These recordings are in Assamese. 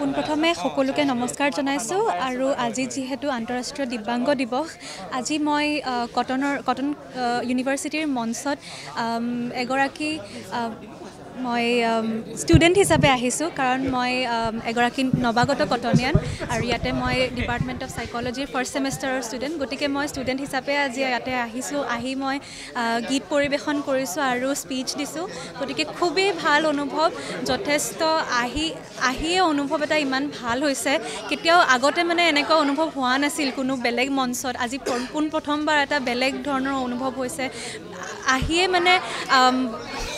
পোনপ্ৰথমে সকলোকে নমস্কাৰ জনাইছো আৰু আজি যিহেতু আন্তৰাষ্ট্ৰীয় দিব্যাংগ দিৱস আজি মই কটন ইউনিভাৰ্চিটিৰ মঞ্চত এগৰাকী মই ষ্টুডেণ্ট হিচাপে আহিছো কাৰণ মই এগৰাকী নৱাগত কটনিয়ান আৰু ইয়াতে মই ডিপাৰ্টমেণ্ট অফ সাইকোলজিৰ ফাৰ্স্ট সেমিষ্টাৰৰ ষ্টুডেণ্ট গতিকে মই ষ্টুডেণ্ট হিচাপে আজি ইয়াতে আহিছো আহি মই গীত পৰিবেশন কৰিছো আৰু স্পিচ দিছো গতিকে খুবেই ভাল অনুভৱ যথেষ্ট আহিয়ে অনুভৱ এটা ইমান ভাল হৈছে কেতিয়াও আগতে মানে এনেকুৱা অনুভৱ হোৱা নাছিল কোনো বেলেগ মঞ্চত আজি পোনপ্ৰথমবাৰ এটা বেলেগ ধৰণৰ অনুভৱ হৈছে আহিয়ে মানে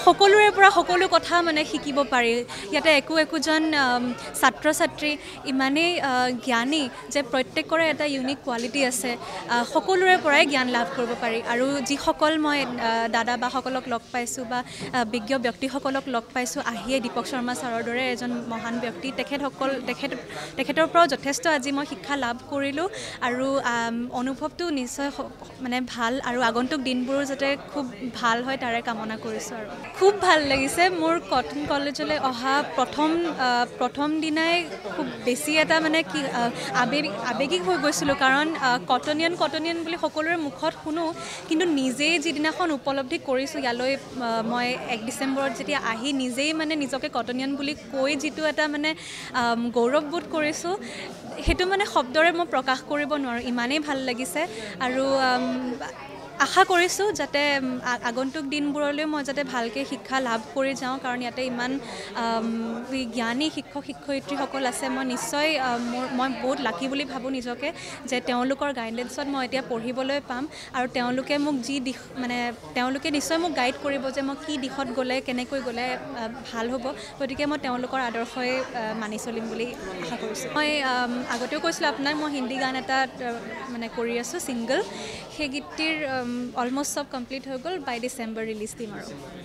সকলোৰে পৰা সকলো কথা মানে শিকিব পাৰি ইয়াতে একোজন ছাত্ৰ ছাত্ৰী ইমানেই জ্ঞানী যে প্ৰত্যেকৰে এটা ইউনিক কোৱালিটি আছে সকলোৰে পৰাই জ্ঞান লাভ কৰিব পাৰি আৰু যিসকল মই দাদা বাসকলক লগ পাইছোঁ বা বিজ্ঞ ব্যক্তিসকলক লগ পাইছোঁ আহিয়ে দীপক শৰ্মা ছাৰৰ দৰে এজন মহান ব্যক্তি তেখেতৰ পৰাও যথেষ্ট আজি মই শিক্ষা লাভ কৰিলোঁ আৰু অনুভৱটো নিশ্চয় মানে ভাল আৰু আগন্তুক দিনবোৰ যাতে খুব ভাল হয় তাৰে কামনা কৰিছোঁ আৰু खूब ভাল লাগিছে মোৰ কটন কলেজলৈ অহা প্ৰথম দিনাই খুব বেছি এটা মানে কি আবেগিক হৈ গৈছিলোঁ কাৰণ কটনিয়ান বুলি সকলোৰে মুখত শুনো কিন্তু নিজেই যিদিনাখন উপলব্ধি কৰিছোঁ ইয়ালৈ মই 1 ডিচেম্বৰত যেতিয়া আহি নিজেই মানে নিজকে কটনিয়ান বুলি কৈ যিটো এটা মানে গৌৰৱবোধ কৰিছোঁ সেইটো মানে শব্দৰে মই প্ৰকাশ কৰিব নোৱাৰোঁ ইমানেই ভাল লাগিছে আৰু আশা কৰিছো যাতে আগন্তুক দিনবোৰলৈ মই যাতে ভালকে শিক্ষা লাভ কৰি যাওঁ কাৰণ ইয়াতে ইমান জ্ঞানী শিক্ষক শিক্ষয়িত্ৰীসকল আছে মই নিশ্চয় মই বহুত লাকি বুলি ভাবো নিজকে যে তেওঁলোকৰ গাইডেন্সত মই এতিয়া পঢ়িবলৈ পাম আৰু তেওঁলোকে মোক যি মানে তেওঁলোকে নিশ্চয় মোক গাইড কৰিব যে মই কি দিশত গ'লে কেনেকৈ গ'লে ভাল হ'ব গতিকে মই তেওঁলোকৰ আদৰ্শই মানি চলিম বুলি আশা কৰিছোঁ মই আগতেও কৈছিলোঁ আপোনাক মই হিন্দী গান এটা মানে কৰি আছো ছিংগল সেই গীতটিৰ অলমোস্ট सब कम्प्लीट हो गल बाय डिसेम्बर रिलीज दिम।